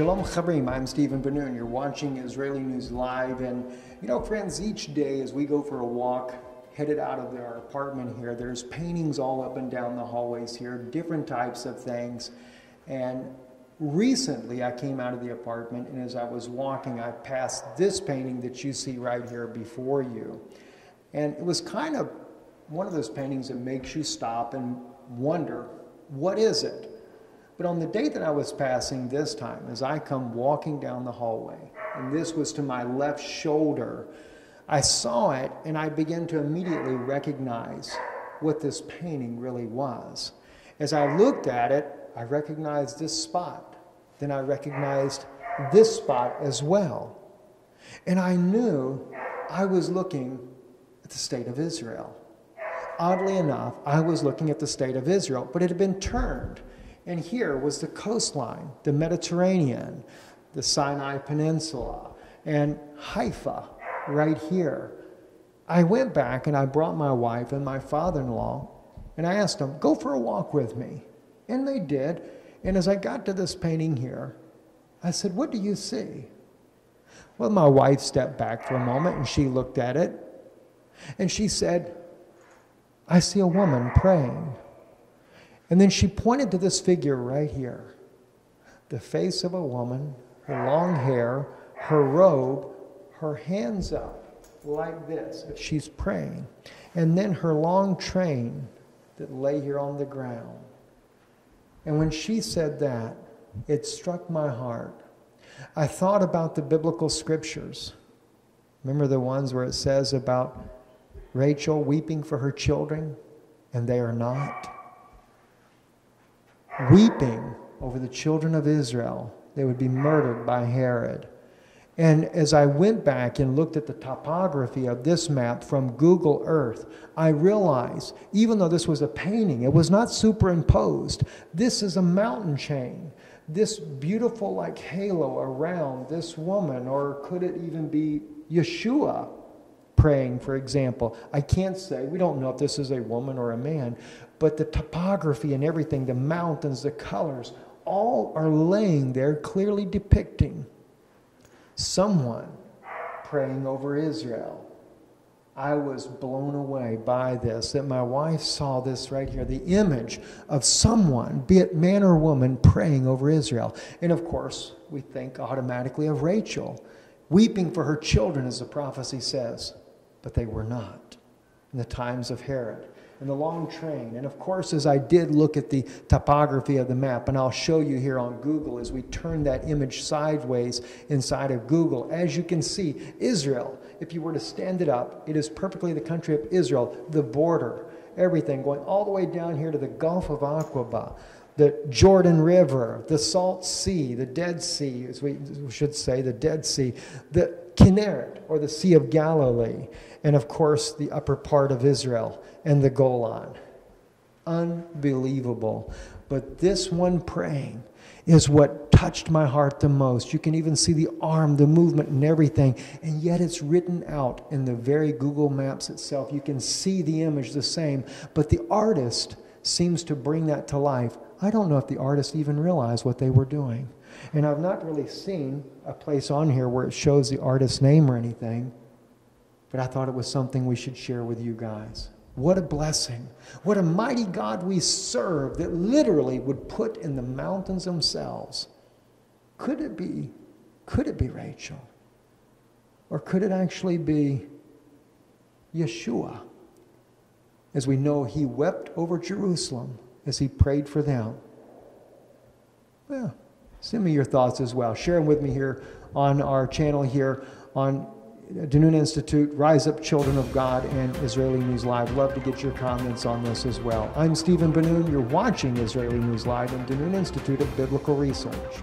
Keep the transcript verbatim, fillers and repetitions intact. Shalom Chabrim, I'm Stephen Ben-Noon. You're watching Israeli News Live, and you know, friends, each day as we go for a walk, headed out of our apartment here, there's paintings all up and down the hallways here, different types of things. And recently I came out of the apartment, and as I was walking, I passed this painting that you see right here before you. And it was kind of one of those paintings that makes you stop and wonder, what is it? But on the day that I was passing this time, as I come walking down the hallway, and this was to my left shoulder, I saw it and I began to immediately recognize what this painting really was. As I looked at it, I recognized this spot. Then I recognized this spot as well. And I knew I was looking at the state of Israel. Oddly enough, I was looking at the state of Israel, but it had been turned. And here was the coastline, the Mediterranean, the Sinai Peninsula, and Haifa right here. I went back and I brought my wife and my father-in-law, and I asked them, go for a walk with me. And they did. And as I got to this painting here, I said, what do you see? Well, my wife stepped back for a moment and she looked at it. And she said, I see a woman praying. And then she pointed to this figure right here. The face of a woman, her long hair, her robe, her hands up like this as she's praying. And then her long train that lay here on the ground. And when she said that, it struck my heart. I thought about the biblical scriptures. Remember the ones where it says about Rachel weeping for her children, and they are not. Weeping over the children of Israel. They would be murdered by Herod. And as I went back and looked at the topography of this map from Google Earth, I realized, even though this was a painting, it was not superimposed. This is a mountain chain. This beautiful like halo around this woman, or could it even be Yeshua praying, for example? I can't say. We don't know if this is a woman or a man. But the topography and everything, the mountains, the colors, all are laying there clearly depicting someone praying over Israel. I was blown away by this, that my wife saw this right here, the image of someone, be it man or woman, praying over Israel. And of course, we think automatically of Rachel, weeping for her children, as the prophecy says, but they were not in the times of Herod. And the long train, and of course, as I did look at the topography of the map, and I'll show you here on Google as we turn that image sideways inside of Google, as you can see, Israel, if you were to stand it up, it is perfectly the country of Israel, the border, everything, going all the way down here to the Gulf of Aqaba, the Jordan River, the Salt Sea, the Dead Sea, as we should say, the Dead Sea, the Kinneret, or the Sea of Galilee, and of course, the upper part of Israel, and the Golan. Unbelievable. But this one praying is what touched my heart the most. You can even see the arm, the movement, and everything. And yet it's written out in the very Google Maps itself. You can see the image the same, but the artist seems to bring that to life. I don't know if the artist even realized what they were doing. And I've not really seen a place on here where it shows the artist's name or anything, but I thought it was something we should share with you guys. What a blessing. What a mighty God we serve, that literally would put in the mountains themselves. Could it be, could it be Rachel? Or could it actually be Yeshua? As we know, he wept over Jerusalem as he prayed for them. Well, send me your thoughts as well. Share them with me here on our channel here on Denun Institute, Rise Up Children of God, and Israeli News Live. Love to get your comments on this as well. I'm Stephen Ben-Noon. You're watching Israeli News Live and Denun Institute of Biblical Research.